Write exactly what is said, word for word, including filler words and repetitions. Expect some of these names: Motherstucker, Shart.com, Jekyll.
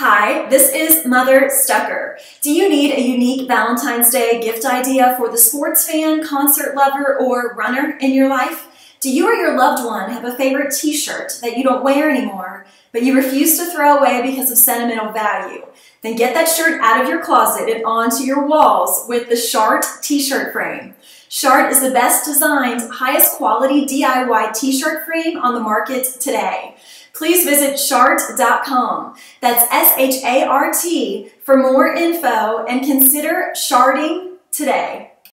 Hi, this is Motherstucker. Do you need a unique Valentine's Day gift idea for the sports fan, concert lover, or runner in your life? Do you or your loved one have a favorite t-shirt that you don't wear anymore, but you refuse to throw away because of sentimental value? Then get that shirt out of your closet and onto your walls with the Shart t-shirt frame. Shart is the best designed, highest quality D I Y t-shirt frame on the market today. Please visit Shart dot com. That's S H A R T for more info and consider sharding today.